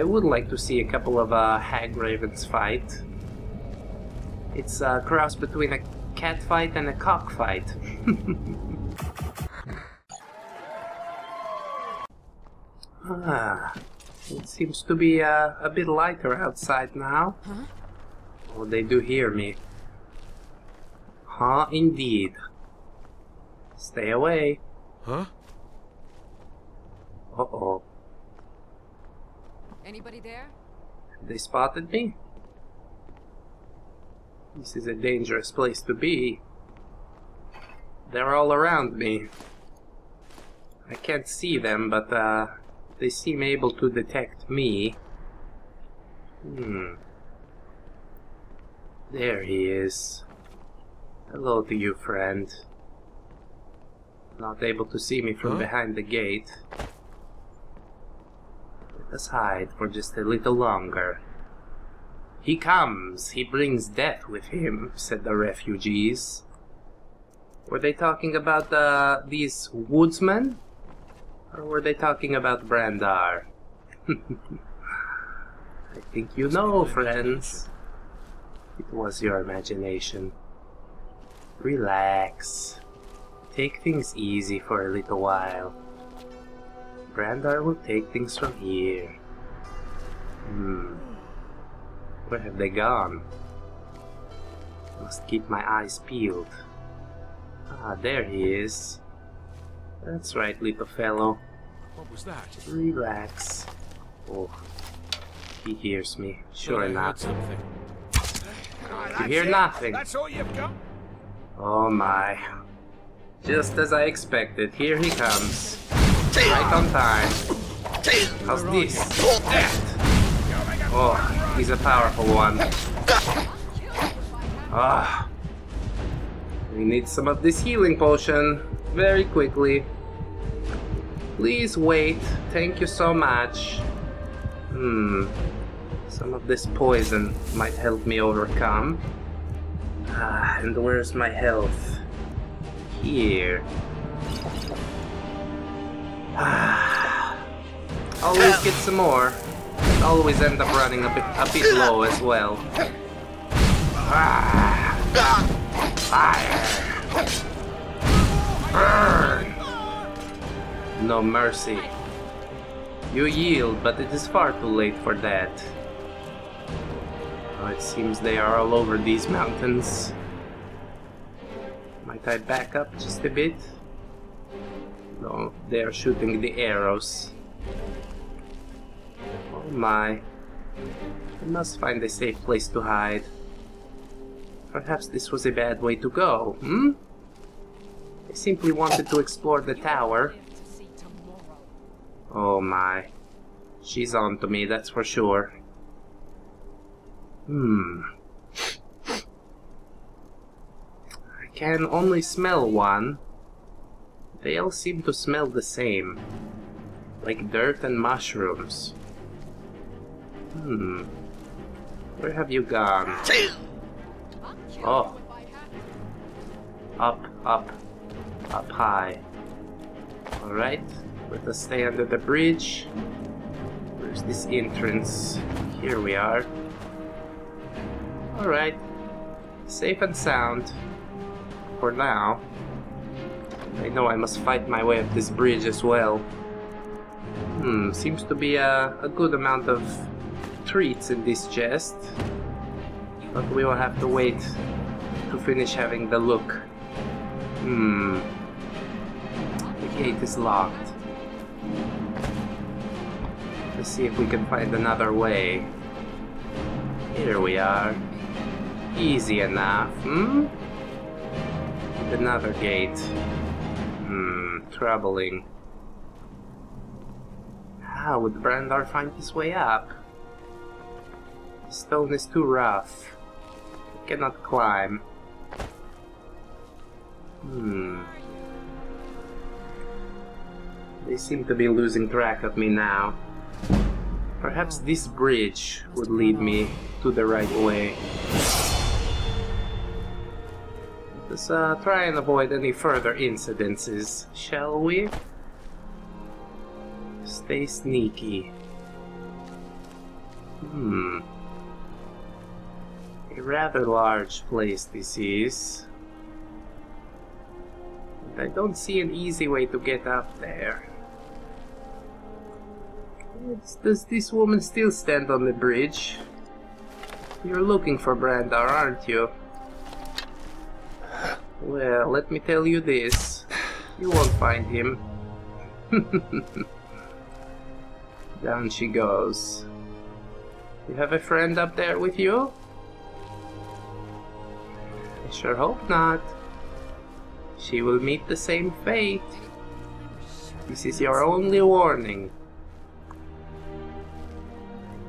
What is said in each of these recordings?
I would like to see a couple of Hagravens fight. It's a cross between a cat fight and a cock fight. It seems to be a bit lighter outside now. Huh? Oh, they do hear me. Huh, indeed. Stay away. Huh? Uh-oh. Anybody there? They spotted me? This is a dangerous place to be. They're all around me. I can't see them, but they seem able to detect me. Hmm. There he is. Hello to you, friend. Not able to see me from behind the gate. Let us hide for just a little longer. He comes! He brings death with him, said the refugees. Were they talking about these woodsmen? Or were they talking about Bran'dar? I think you know, friends. It was your imagination. Relax. Take things easy for a little while. Bran'dar will take things from here. Hmm. Where have they gone? Must keep my eyes peeled. Ah, there he is. That's right, little fellow. What was that? Relax. Oh, he hears me. Sure enough. You hear nothing. That's all you've got? Oh my. Just as I expected, here he comes. Right on time. How's this? That. Oh, he's a powerful one. Ah. We need some of this healing potion. Very quickly. Please wait. Thank you so much. Some of this poison might help me overcome. Ah, and where's my health? Here. Ah. Always get some more. Always end up running a bit low as well. Ah. Fire. Burn! No mercy. You yield, but it is far too late for that. Oh, it seems they are all over these mountains. Might I back up just a bit? No, they are shooting the arrows. Oh my. I must find a safe place to hide. Perhaps this was a bad way to go, hmm? I simply wanted to explore the tower. Oh my. She's on to me, that's for sure. I can only smell one. They all seem to smell the same. Like dirt and mushrooms. Where have you gone? Oh. Up high. Alright, let us stay under the bridge. Where's this entrance? Here we are. Alright, safe and sound. For now. I know I must fight my way up this bridge as well. Seems to be a good amount of treats in this chest. But we will have to wait to finish having the look. The gate is locked. Let's see if we can find another way. Here we are. Easy enough, Another gate. Troubling. How would Bran'dar find his way up? The stone is too rough. I cannot climb. They seem to be losing track of me now. Perhaps this bridge would lead me to the right way. Let's try and avoid any further incidences, shall we? Stay sneaky. Hmm. A rather large place this is. And I don't see an easy way to get up there. Does this woman still stand on the bridge? You're looking for Bran'dar, aren't you? Well, let me tell you this. You won't find him. Down she goes. You have a friend up there with you? I sure hope not. She will meet the same fate. This is your only warning. I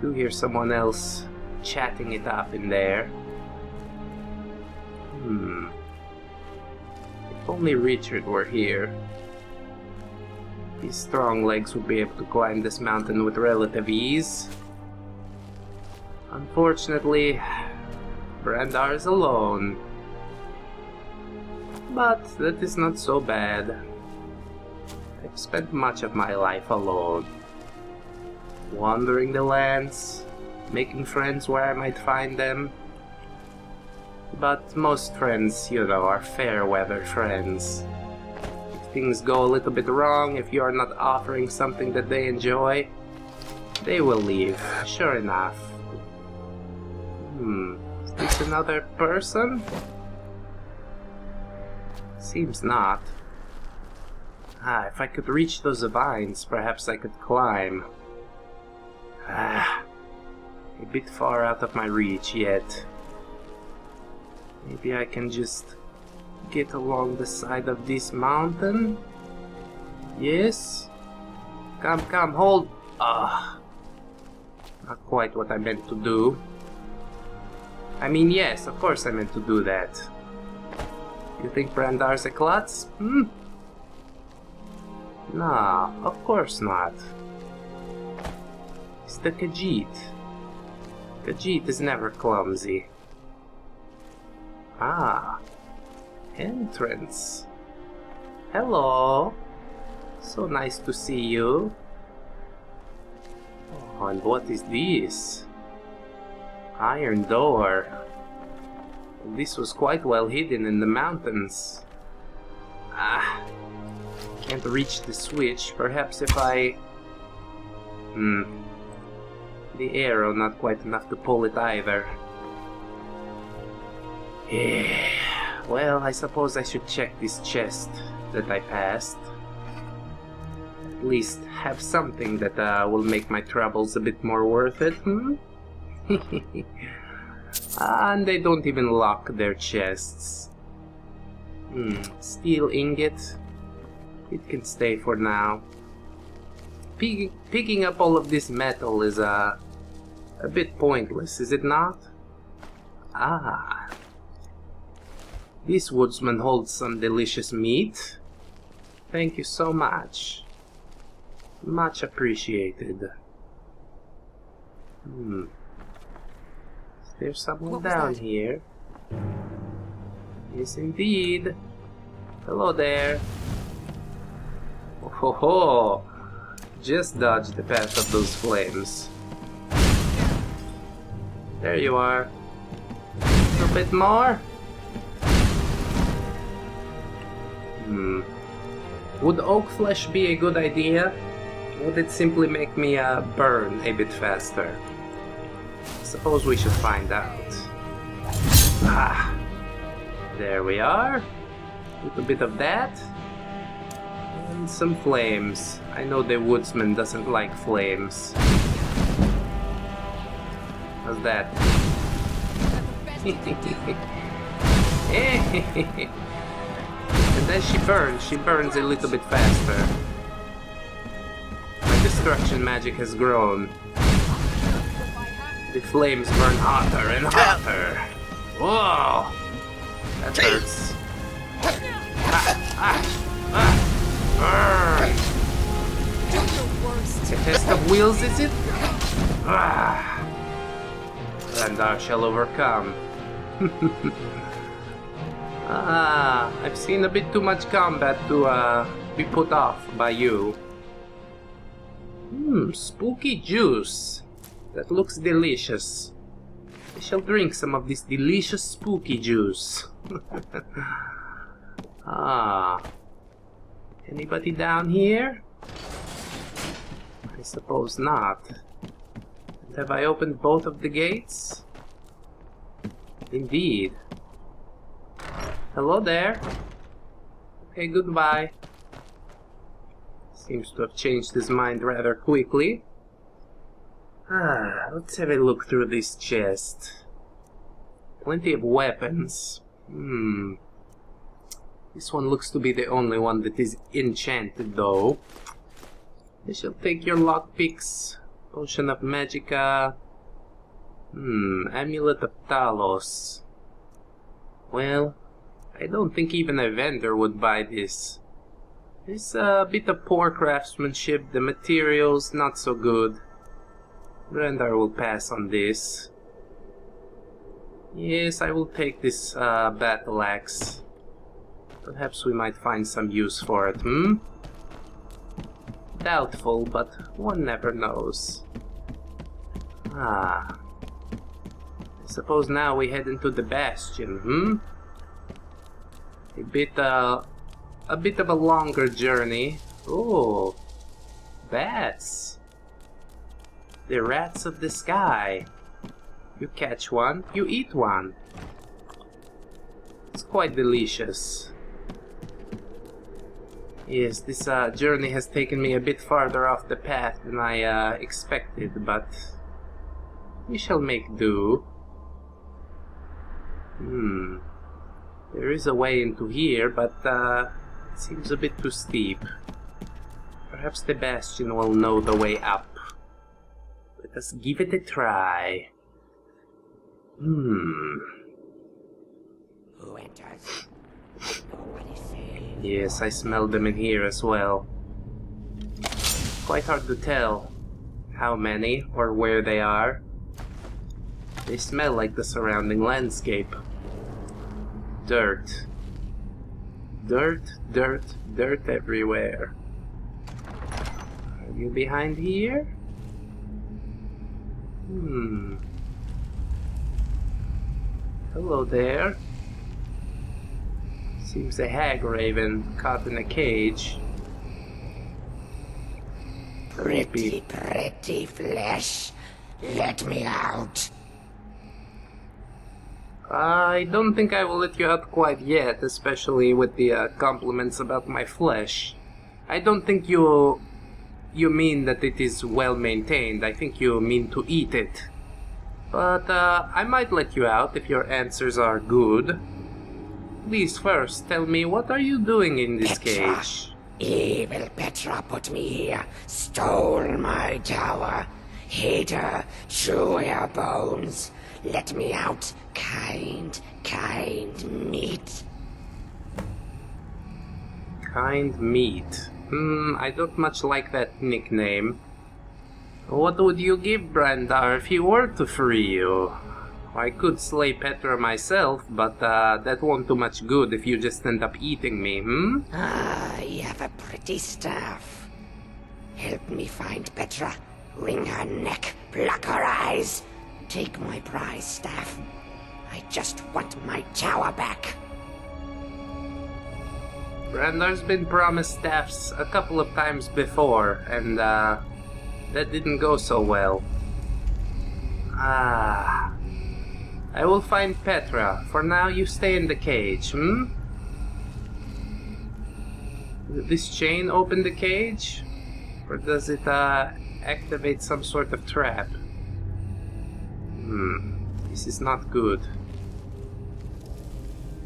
do hear someone else chatting it up in there. Hmm. If only Richard were here. His strong legs would be able to climb this mountain with relative ease. Unfortunately, Bran'dar is alone. But that is not so bad. I've spent much of my life alone. Wandering the lands, making friends where I might find them. But most friends, you know, are fair-weather friends. If things go a little bit wrong, if you are not offering something that they enjoy, they will leave, sure enough. Hmm, is this another person? Seems not. Ah, if I could reach those vines, perhaps I could climb. Ah, a bit far out of my reach yet. Maybe I can just get along the side of this mountain? Yes? Come, come, hold! Ah, not quite what I meant to do. I mean, yes, of course I meant to do that. You think Bran'dar's a klutz? Hmm? No, of course not. It's the Khajiit. Khajiit is never clumsy. Ah, entrance. Hello. So nice to see you. Oh, and what is this? Iron door. This was quite well hidden in the mountains. Ah, can't reach the switch. Perhaps if I... Hmm. The arrow, not quite enough to pull it either. Yeah. Well, I suppose I should check this chest that I passed. At least have something that will make my troubles a bit more worth it, hmm? And they don't even lock their chests. Hmm. Steel ingot. It can stay for now. Picking up all of this metal is a bit pointless, is it not? Ah. This woodsman holds some delicious meat. Thank you so much. Much appreciated. Hmm. Is there someone down here? Yes, indeed. Hello there. Oh ho ho! Just dodge the path of those flames. There you are. A little bit more? Hmm. Would oak flesh be a good idea? Would it simply make me burn a bit faster? I suppose we should find out. Ah! There we are. A little bit of that. And some flames. I know the woodsman doesn't like flames. How's that? And then she burns a little bit faster. My destruction magic has grown. The flames burn hotter and hotter. Whoa! That hurts. Ah, ah, ah. It's a test of wills, is it? Ah. Bran'dar shall overcome. Ah, I've seen a bit too much combat to be put off by you. Hmm, spooky juice. That looks delicious. I shall drink some of this delicious spooky juice. Ah. Anybody down here? I suppose not. And have I opened both of the gates? Indeed. Hello there. Okay, goodbye. Seems to have changed his mind rather quickly. Ah, let's have a look through this chest. Plenty of weapons. This one looks to be the only one that is enchanted, though. I shall take your lockpicks. Potion of Magicka. Amulet of Talos. Well, I don't think even a vendor would buy this. It's a bit of poor craftsmanship, the materials not so good. Bran'dar will pass on this. Yes, I will take this battle axe. Perhaps we might find some use for it, Doubtful, but one never knows. Ah. I suppose now we head into the bastion, A bit of a longer journey. Oh, bats. The rats of the sky. You catch one, you eat one. It's quite delicious. Yes, this journey has taken me a bit farther off the path than I expected, but we shall make do. There is a way into here, but it seems a bit too steep. Perhaps the bastion will know the way up. Let us give it a try. Yes, I smell them in here as well. Quite hard to tell how many or where they are. They smell like the surrounding landscape. Dirt. Dirt, dirt, dirt everywhere. Are you behind here? Hello there. Seems a Hagraven caught in a cage. Creepy. Pretty flesh. Let me out. I don't think I will let you out quite yet, especially with the compliments about my flesh. I don't think you mean that it is well maintained. I think you mean to eat it. But I might let you out if your answers are good. Please first tell me, what are you doing in this cage? Evil Petra put me here, stole my tower. Hid her, chew her bones. Let me out, kind meat. Kind meat. I don't much like that nickname. What would you give Bran'dar if he were to free you? I could slay Petra myself, but that won't do much good if you just end up eating me, Ah, you have a pretty staff. Help me find Petra. Wring her neck, pluck her eyes. Take my prize, staff. I just want my tower back. Bran'dar's been promised staffs a couple of times before, and that didn't go so well. Ah. I will find Petra. For now, you stay in the cage, Will this chain open the cage? Or does it activate some sort of trap? This is not good.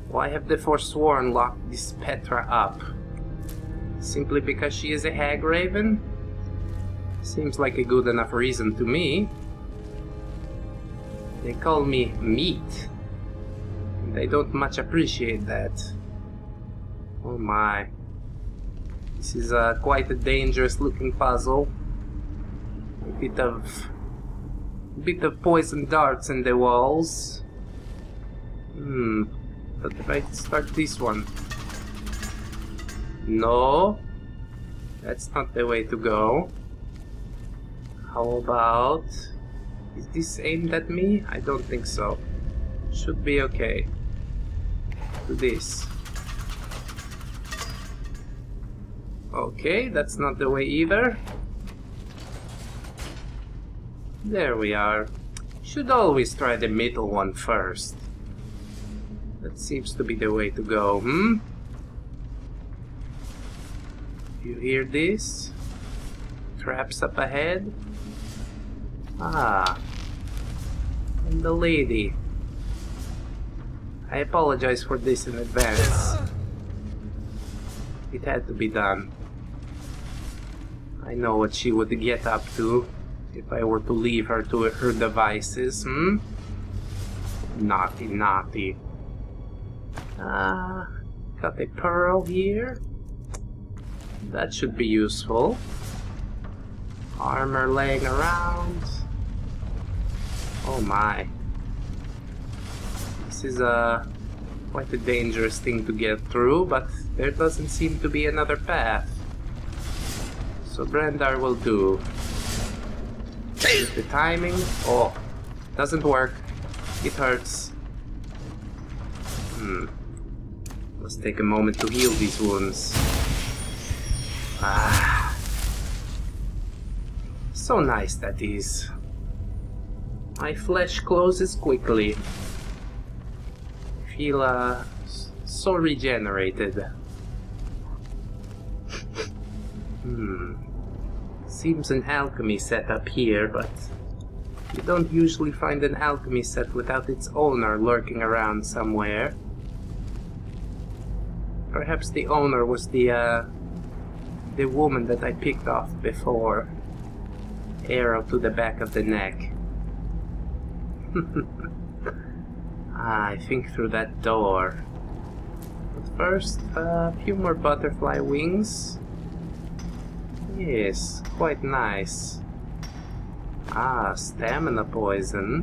Why have the Forsworn locked this Petra up? Simply because she is a Hagraven? Seems like a good enough reason to me. They call me meat. They don't much appreciate that. Oh my. This is quite a dangerous looking puzzle. A bit of poison darts in the walls. But if I start this one... No. That's not the way to go. How about... Is this aimed at me? I don't think so. Should be okay. Do this. Okay, that's not the way either. There we are. Should always try the middle one first. That seems to be the way to go, hmm? You hear this? Traps up ahead. Ah. And the lady. I apologize for this in advance. It had to be done. I know what she would get up to if I were to leave her to her devices, hmm? Naughty, naughty. Got a pearl here. That should be useful. Armor laying around. Oh my. This is quite a dangerous thing to get through, but there doesn't seem to be another path. So Bran'dar will do. With the timing, oh, doesn't work. It hurts. Let's take a moment to heal these wounds. Ah, so nice that is. My flesh closes quickly. Feel so regenerated. Seems an alchemy set up here, but you don't usually find an alchemy set without its owner lurking around somewhere. Perhaps the owner was the woman that I picked off before. Arrow to the back of the neck. I think through that door. But first, a few more butterfly wings. Yes, quite nice. Ah, stamina poison.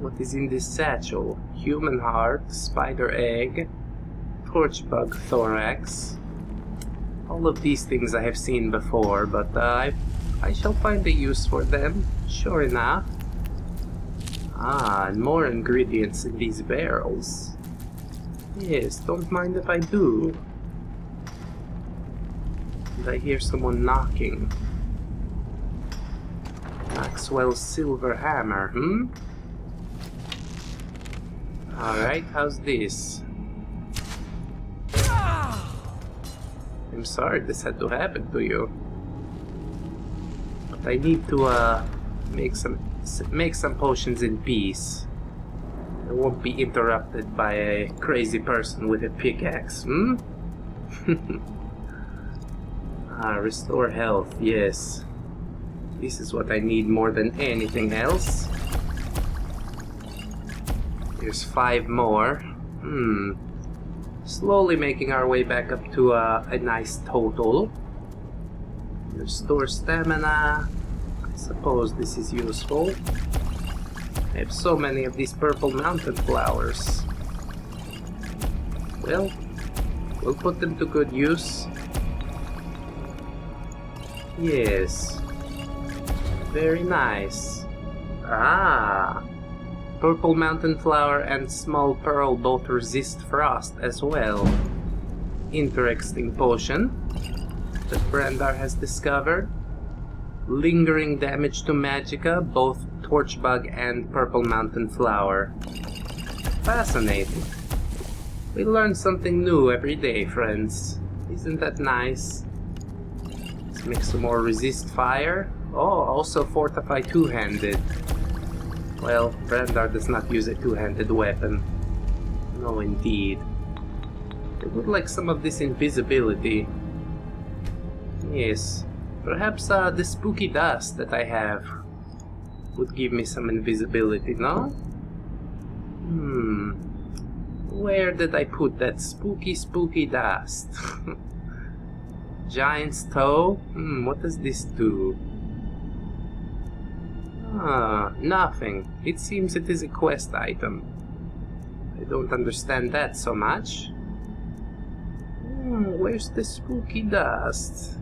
What is in this satchel? Human heart, spider egg, torch bug thorax. All of these things I have seen before, but I shall find a use for them, sure enough. Ah, and more ingredients in these barrels. Yes, don't mind if I do. And I hear someone knocking. Maxwell's silver hammer, hmm? Alright, how's this? I'm sorry this had to happen to you. But I need to make some potions in peace. I won't be interrupted by a crazy person with a pickaxe, hmm? Restore health, yes. This is what I need more than anything else. There's 5 more. Slowly making our way back up to a nice total. Restore stamina. I suppose this is useful. I have so many of these purple mountain flowers. Well, we'll put them to good use. Yes. Very nice. Ah! Purple mountain flower and small pearl both resist frost as well. Interesting potion that Bran'dar has discovered. Lingering damage to Magicka, both torchbug and purple mountain flower. Fascinating. We learn something new every day, friends. Isn't that nice? Let's make some more resist fire. Oh, also fortify two-handed. Well, Bran'dar does not use a two-handed weapon. No, indeed. I would like some of this invisibility. Yes, perhaps the spooky dust that I have would give me some invisibility, no? Where did I put that spooky, spooky dust? Giant's toe? What does this do? Nothing. It seems it is a quest item. I don't understand that so much. Where's the spooky dust?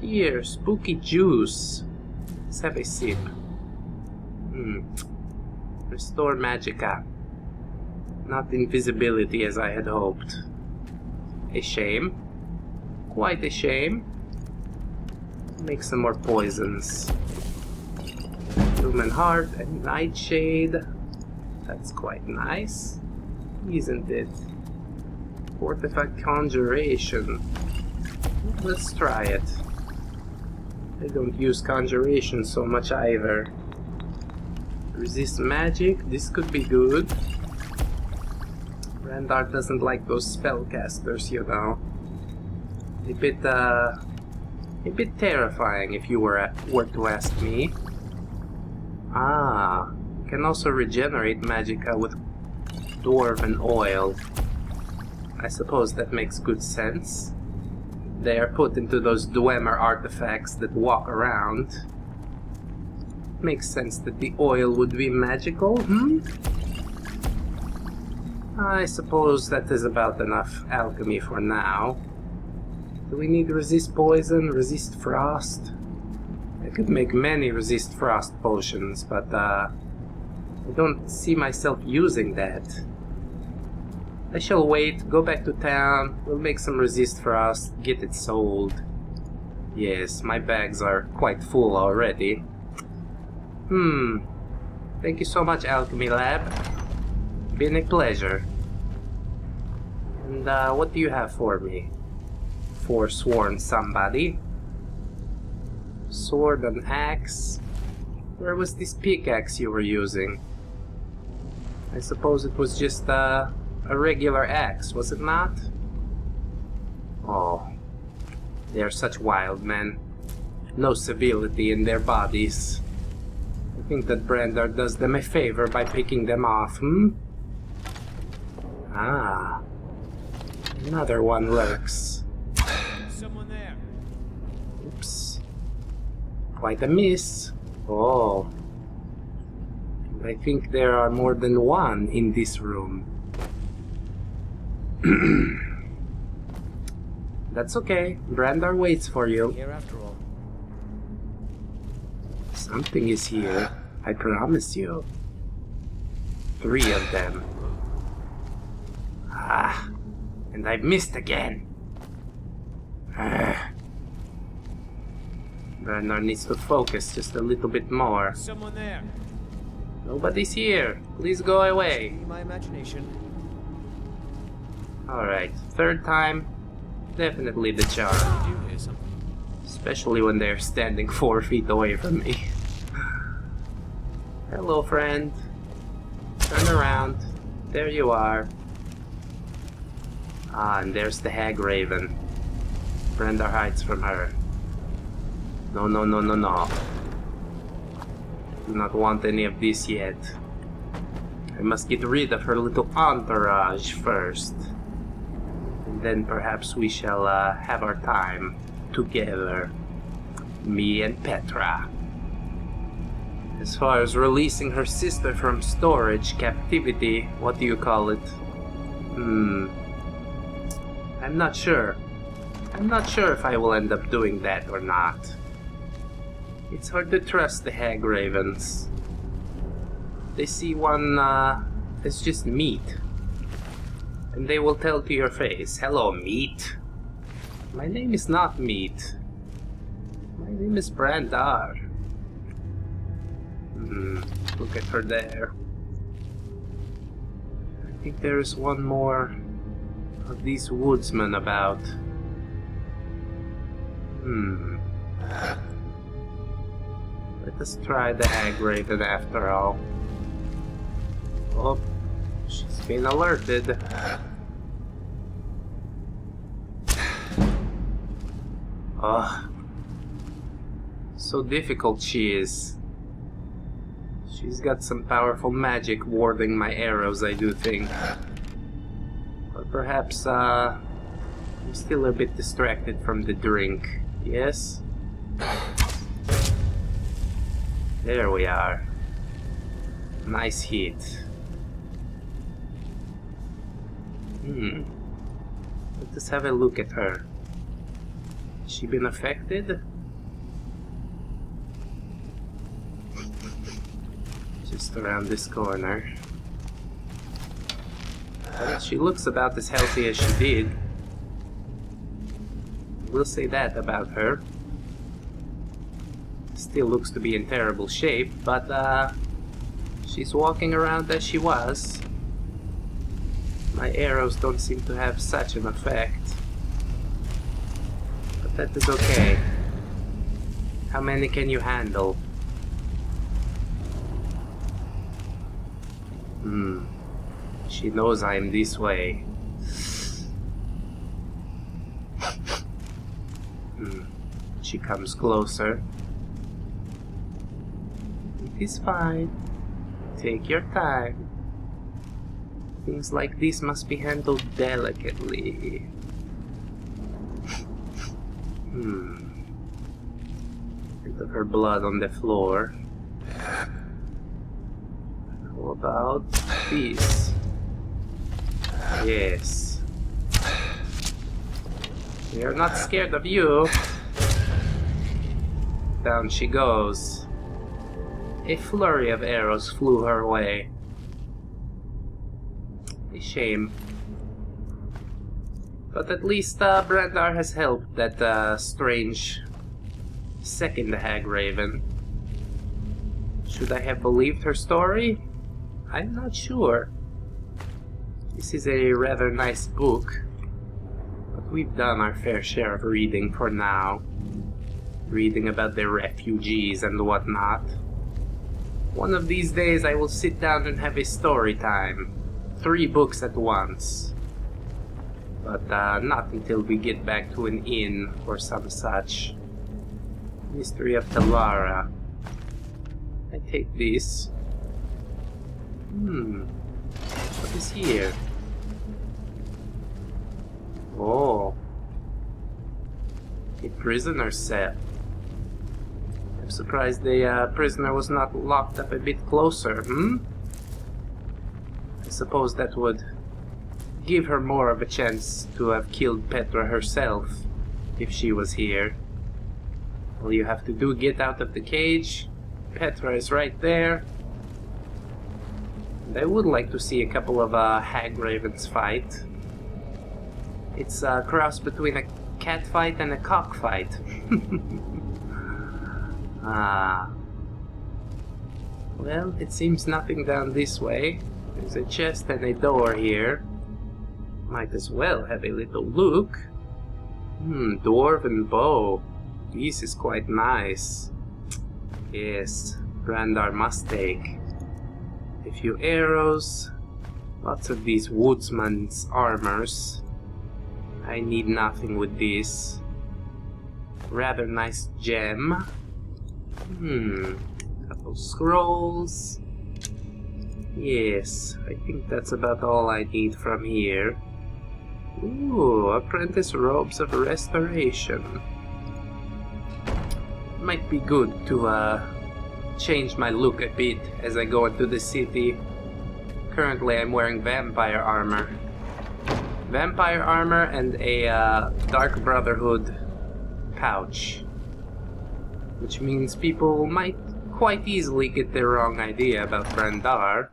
Here, spooky juice. Let's have a sip. Restore Magicka. Not invisibility as I had hoped. A shame. Quite a shame. Make some more poisons. Human heart and nightshade. That's quite nice, isn't it? Artifact conjuration. Let's try it. I don't use conjuration so much either. Resist magic. This could be good. Bran'dar doesn't like those spellcasters, you know. A bit terrifying, if you were to ask me. Ah, can also regenerate Magicka with Dwarven Oil. I suppose that makes good sense. They are put into those Dwemer artifacts that walk around. Makes sense that the oil would be magical, I suppose that is about enough alchemy for now. Do we need resist poison, resist frost? I could make many resist frost potions, but I don't see myself using that. I shall wait, go back to town, we'll make some resist frost, get it sold. Yes, my bags are quite full already. Thank you so much, Alchemy Lab. Been a pleasure. And what do you have for me? Forsworn somebody. Sword and axe. Where was this pickaxe you were using? I suppose it was just a regular axe, was it not? Oh, they are such wild men. No civility in their bodies. I think that Bran'dar does them a favor by picking them off, Ah, another one lurks. Someone there. Oops. Quite a miss. Oh. I think there are more than one in this room. That's okay. Bran'dar waits for you. Here after all. Something is here, I promise you. Three of them. Ah, and I missed again. Bran'dar needs to focus just a little bit more. Someone there. Nobody's here. Please go away. My imagination. All right, third time, definitely the charm. Especially when they're standing 4 feet away from me. Hello, friend. Turn around. There you are. Ah, and there's the Hagraven. Bran'dar hides from her. No, no, no, no, no. Do not want any of this yet. I must get rid of her little entourage first. And then perhaps we shall have our time together. Me and Petra. As far as releasing her sister from storage, captivity, what do you call it? I'm not sure. I'm not sure if I will end up doing that or not. It's hard to trust the Hagravens. They see one as just meat. And they will tell to your face, hello, meat. My name is not meat. My name is Bran'dar. Look at her there. I think there is one more of these woodsmen about. Let us try the Hagraven after all. Oh, she's been alerted. Oh, so difficult she is. She's got some powerful magic warding my arrows, I do think. But perhaps, I'm still a bit distracted from the drink. Yes? There we are. Nice hit. Let us have a look at her. Has she been affected? Just around this corner. Well, she looks about as healthy as she did. We'll say that about her. Still looks to be in terrible shape, but she's walking around as she was. My arrows don't seem to have such an effect. But that is okay. How many can you handle? She knows I'm this way. She comes closer. It is fine. Take your time. Things like this must be handled delicately. Bit of her blood on the floor. How about this? Yes. We are not scared of you. Down she goes. A flurry of arrows flew her way. A shame. But at least Bran'dar has helped that strange second Hagraven. Should I have believed her story? I'm not sure. This is a rather nice book, but we've done our fair share of reading for now. Reading about the refugees and whatnot. One of these days I will sit down and have a story time. 3 books at once. But not until we get back to an inn or some such. Mystery of Talara. I take this. What is here? Oh. A prisoner's cell. I'm surprised the prisoner was not locked up a bit closer, I suppose that would give her more of a chance to have killed Petra herself, if she was here. All you have to do, get out of the cage. Petra is right there. And I would like to see a couple of Hagravens fight. It's a cross between a cat fight and a cock fight. Well, it seems nothing down this way. There's a chest and a door here. Might as well have a little look. Dwarven Bow. This is quite nice. Yes, Bran'dar must take. A few arrows. Lots of these woodsman's armors. I need nothing with this. Rather nice gem. Couple scrolls. Yes, I think that's about all I need from here. Ooh, apprentice robes of restoration. Might be good to change my look a bit as I go into the city. Currently I'm wearing vampire armor. Vampire armor and a Dark Brotherhood pouch. Which means people might quite easily get the wrong idea about Bran'dar.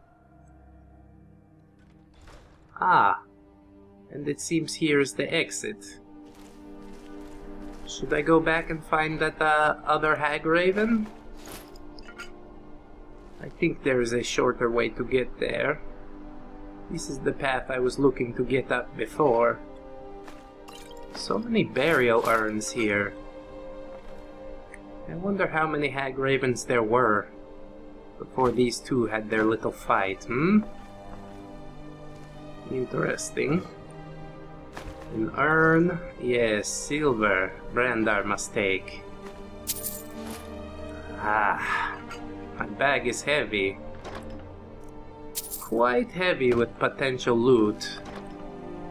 And it seems here is the exit. Should I go back and find that other Hagraven? I think there is a shorter way to get there. This is the path I was looking to get up before. So many burial urns here. I wonder how many Hagravens there were before these two had their little fight, Interesting. An urn. Yes, silver. Bran'dar must take. My bag is heavy. Quite heavy with potential loot.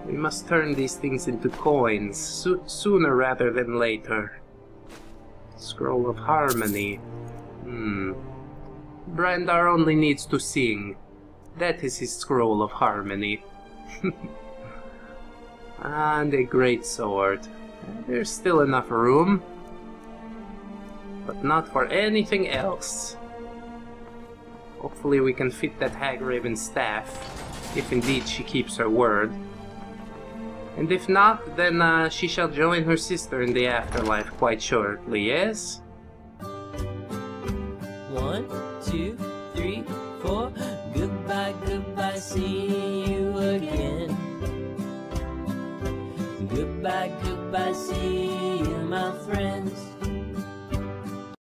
We must turn these things into coins, sooner rather than later. Scroll of Harmony. Bran'dar only needs to sing. That is his Scroll of Harmony. And a great sword. There's still enough room. But not for anything else. Hopefully we can fit that Hagraven staff, if indeed she keeps her word. And if not, then she shall join her sister in the afterlife quite shortly, yes? 1, 2, 3, 4, goodbye, goodbye, see you again. Goodbye, goodbye, see you, my friends.